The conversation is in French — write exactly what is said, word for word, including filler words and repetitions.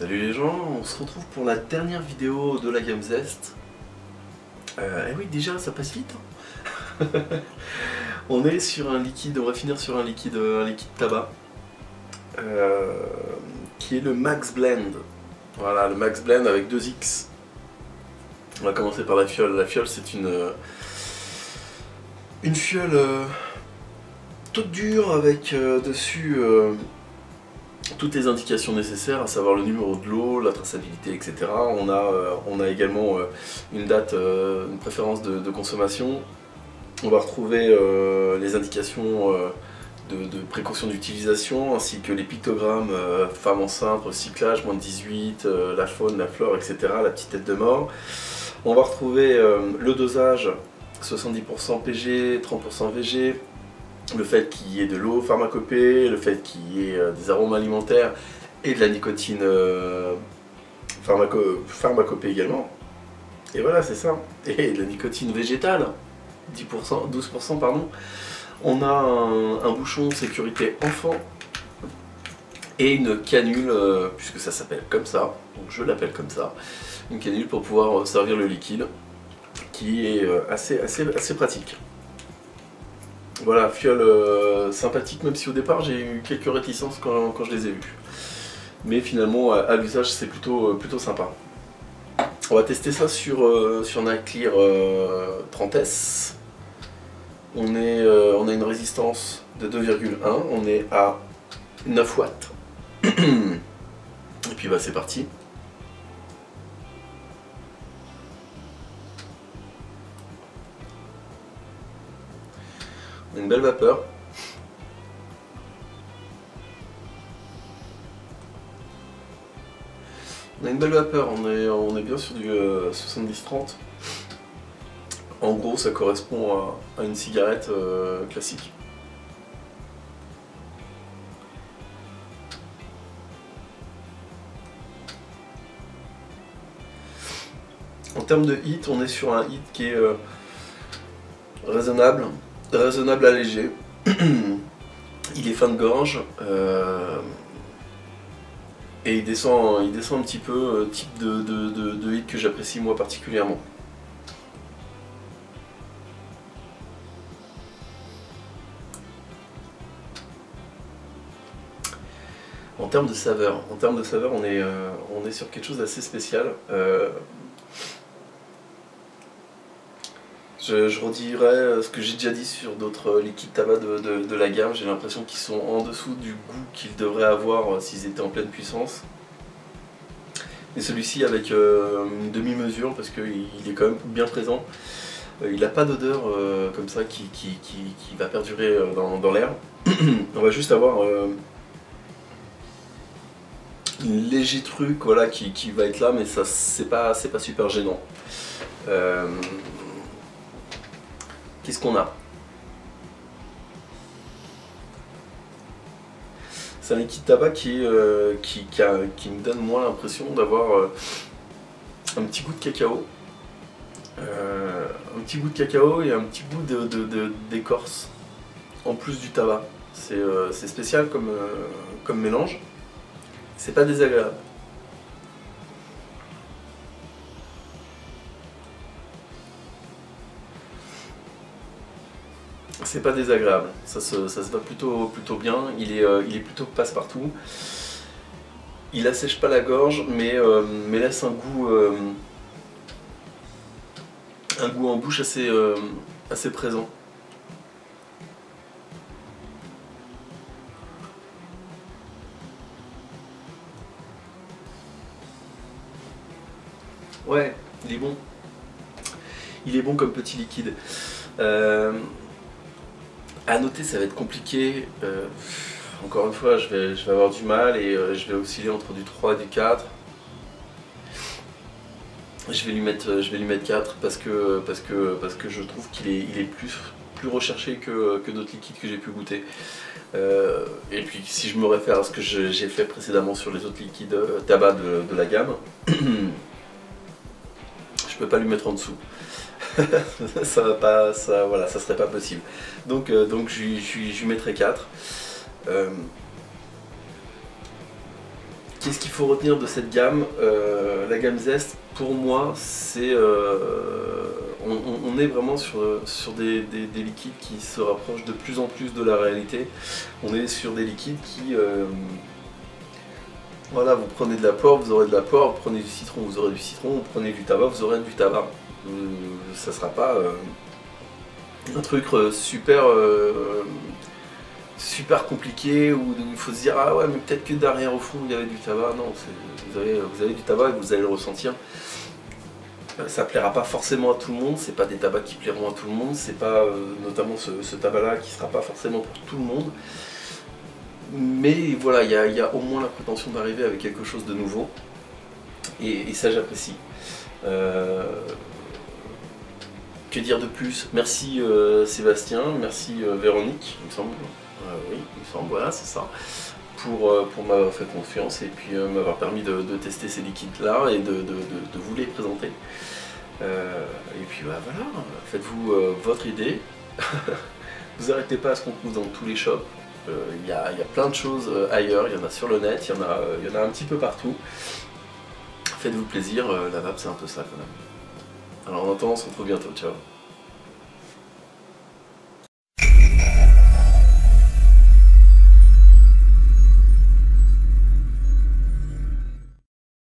Salut les gens, on se retrouve pour la dernière vidéo de la GameZest. Euh, eh oui, déjà ça passe vite hein. On est sur un liquide, on va finir sur un liquide, un liquide tabac euh, qui est le MaxxBlend. Voilà, le MaxxBlend avec deux X. On va commencer par la fiole. La fiole c'est une, une fiole euh, toute dure avec euh, dessus euh, toutes les indications nécessaires, à savoir le numéro de l'eau, la traçabilité, et cetera. On a, euh, on a également euh, une date, euh, une préférence de, de consommation. On va retrouver euh, les indications euh, de, de précaution d'utilisation, ainsi que les pictogrammes euh, femme enceinte, recyclage, moins de dix-huit, euh, la faune, la flore, et cetera, la petite tête de mort. On va retrouver euh, le dosage, soixante-dix pour cent P G, trente pour cent V G, le fait qu'il y ait de l'eau pharmacopée, le fait qu'il y ait des arômes alimentaires et de la nicotine euh, pharmaco pharmacopée également. Et voilà, c'est ça. Et de la nicotine végétale, dix pour cent, douze pour cent pardon. On a un, un bouchon sécurité enfant et une canule, euh, puisque ça s'appelle comme ça, donc je l'appelle comme ça, une canule pour pouvoir servir le liquide, qui est euh, assez, assez, assez pratique. Voilà, fiole euh, sympathique, même si au départ j'ai eu quelques réticences quand, quand je les ai vues. Mais finalement, à, à l'usage, c'est plutôt, euh, plutôt sympa. On va tester ça sur, euh, sur NaClear euh, trente S. On, est, euh, on a une résistance de deux virgule un, on est à neuf watts. Et puis bah, c'est parti. Une belle vapeur. On a une belle vapeur, on est, on est bien sur du euh, soixante-dix trente. En gros, ça correspond à, à une cigarette euh, classique. En termes de hit, on est sur un hit qui est euh, raisonnable. Raisonnable à léger. Il est fin de gorge euh, et il descend, il descend un petit peu, euh, type de, de, de, de hit que j'apprécie moi particulièrement. En termes de saveur, en termes de saveur, on est, euh, on est sur quelque chose d'assez spécial. Euh, Je, je redirai ce que j'ai déjà dit sur d'autres liquides tabac de, de, de la gamme. J'ai l'impression qu'ils sont en dessous du goût qu'ils devraient avoir s'ils étaient en pleine puissance. Et celui-ci avec euh, une demi-mesure parce qu'il est quand même bien présent. Il n'a pas d'odeur euh, comme ça qui, qui, qui, qui va perdurer dans, dans l'air. On va juste avoir euh, un léger truc voilà, qui, qui va être là, mais ça c'est pas, c'est pas super gênant. Euh, Qu'est-ce qu'on a? C'est un liquide tabac qui, euh, qui, qui, a, qui me donne moins l'impression d'avoir euh, un petit goût de cacao. Euh, un petit goût de cacao et un petit goût de, de, de, d'écorce en plus du tabac. C'est euh, c'est spécial comme, euh, comme mélange. C'est pas désagréable. C'est pas désagréable, ça se, ça se va plutôt, plutôt bien, il est, euh, il est plutôt passe-partout. Il assèche pas la gorge, mais, euh, mais laisse un goût, euh, un goût en bouche assez, euh, assez présent. Ouais, il est bon. Il est bon comme petit liquide. Euh, À noter, ça va être compliqué, euh, encore une fois je vais, je vais avoir du mal et euh, je vais osciller entre du trois et du quatre. Je vais lui mettre, je vais lui mettre quatre parce que, parce que, parce que je trouve qu'il est, il est plus, plus recherché que, que d'autres liquides que j'ai pu goûter. Euh, et puis si je me réfère à ce que j'ai fait précédemment sur les autres liquides tabac de, de la gamme, je peux pas lui mettre en dessous. ça va pas, ça, voilà, ça serait pas possible. Donc, euh, donc je lui mettrai quatre. Euh, Qu'est-ce qu'il faut retenir de cette gamme? euh, La gamme Zest, pour moi, c'est... Euh, on, on est vraiment sur, sur des, des, des liquides qui se rapprochent de plus en plus de la réalité. On est sur des liquides qui... Euh, voilà, vous prenez de la poire, vous aurez de la poire, vous prenez du citron, vous aurez du citron, vous prenez du tabac, vous aurez du tabac. Euh, ça sera pas euh, un truc euh, super... Euh, super compliqué où il faut se dire ah ouais mais peut-être que derrière au fond il y avait du tabac. Non, vous avez, vous avez du tabac et vous allez le ressentir. Ça plaira pas forcément à tout le monde, c'est pas des tabacs qui plairont à tout le monde, c'est pas euh, notamment ce, ce tabac là qui sera pas forcément pour tout le monde, mais voilà, il y a, y a au moins la prétention d'arriver avec quelque chose de nouveau et, et ça j'apprécie. euh... Que dire de plus? Merci euh, Sébastien, merci euh, Véronique, il me semble. Euh, oui, il me semble, voilà, c'est ça. Pour, euh, pour m'avoir fait confiance et puis euh, m'avoir permis de, de tester ces liquides-là et de, de, de, de vous les présenter. Euh, et puis bah, voilà, faites-vous euh, votre idée. Vous arrêtez pas à ce qu'on trouve dans tous les shops. Il euh, y, a, y a plein de choses euh, ailleurs, il y en a sur le net, il y, euh, y en a un petit peu partout. Faites-vous plaisir, euh, la vape c'est un peu ça quand même. Alors en attendant, on se retrouve bientôt, ciao.